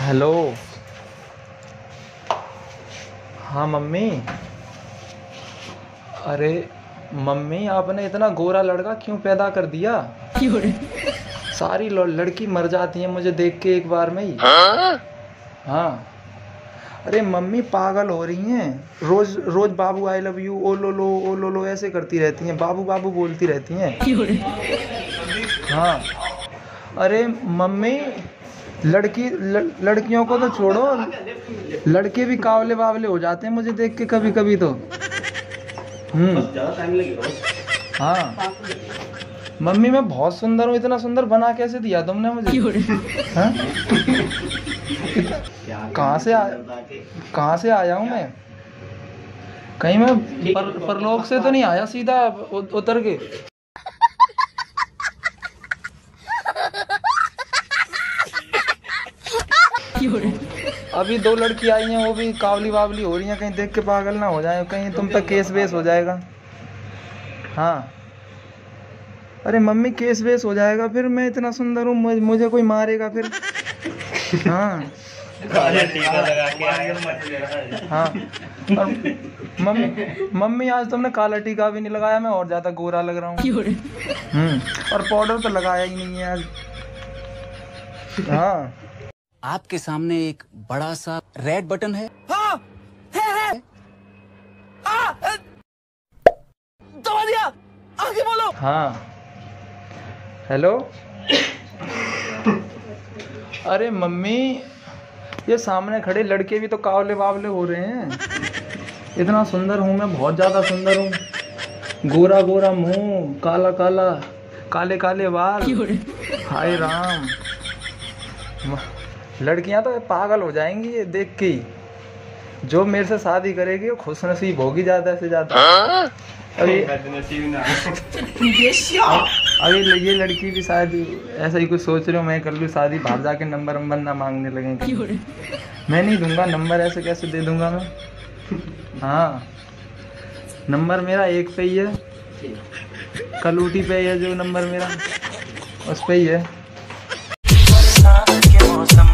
Hello. हाँ mummy. अरे mummy, आपने इतना गोरा लड़का क्यों पैदा कर दिया? सारी लड़की मर जाती है मुझे देख के एक बार में ही। हाँ। अरे मम्मी पागल हो रही हैं, रोज रोज बाबू आई लव यू, ओ लो लो ऐसे करती रहती हैं, बाबू बाबू बोलती रहती हैं। हाँ। अरे मम्मी, लड़कियों को तो छोड़ो, लड़के भी कावले बावले हो जाते हैं मुझे देख के कभी कभी तो। हाँ मम्मी, मैं बहुत सुंदर हूँ, इतना सुंदर बना कैसे दिया तुमने मुझे? कहाँ से आया हूँ मैं? कहीं मैं परलोक से तो नहीं आया सीधा उतर के? अभी दो लड़की आई हैं, वो भी कावली वावली हो रही हैं, कहीं देख के पागल ना हो जाए, कहीं तुम पे केस बेस हो जाएगा। हाँ। अरे मम्मी, केस बेस हो जाएगा फिर, मैं इतना सुंदर हूँ, मुझे कोई मारेगा फिर। हाँ। हाँ। मम्मी, आज तुमने काला टीका भी नहीं लगाया, मैं और ज़्यादा गोरा लग रहा हूँ। और पाउडर तो लगाया ही नहीं है आज। हाँ। आपके सामने एक बड़ा सा रेड बटन है। हाँ, है। दबा दिया, आगे बोलो। हाँ। हेलो। अरे मम्मी, ये सामने खड़े लड़के भी तो कावले बावले हो रहे हैं। इतना सुंदर हूँ मैं, बहुत ज़्यादा सुंदर हूँ, गोरा गोरा मुँह, काला काला, काले काले बाल। हाय राम। लड़कियां तो पागल हो जाएंगी ये देख के। जो मेरे से शादी करेगी वो खुशनसीब होगी ज़्यादा से ज़्यादा। अभी ये लड़की भी शायद ऐसा ही कुछ सोच रही हूँ मैं कर लूँ शादी, बाहर जाके नंबर वंबर ना मांगने लगेंगे। मैं नहीं दूंगा नंबर, ऐसे कैसे दे दूंगा मैं? हाँ, नंबर मेरा एक पे ही है, कलूटी पे ही है जो नंबर मेरा, उस पे ही है।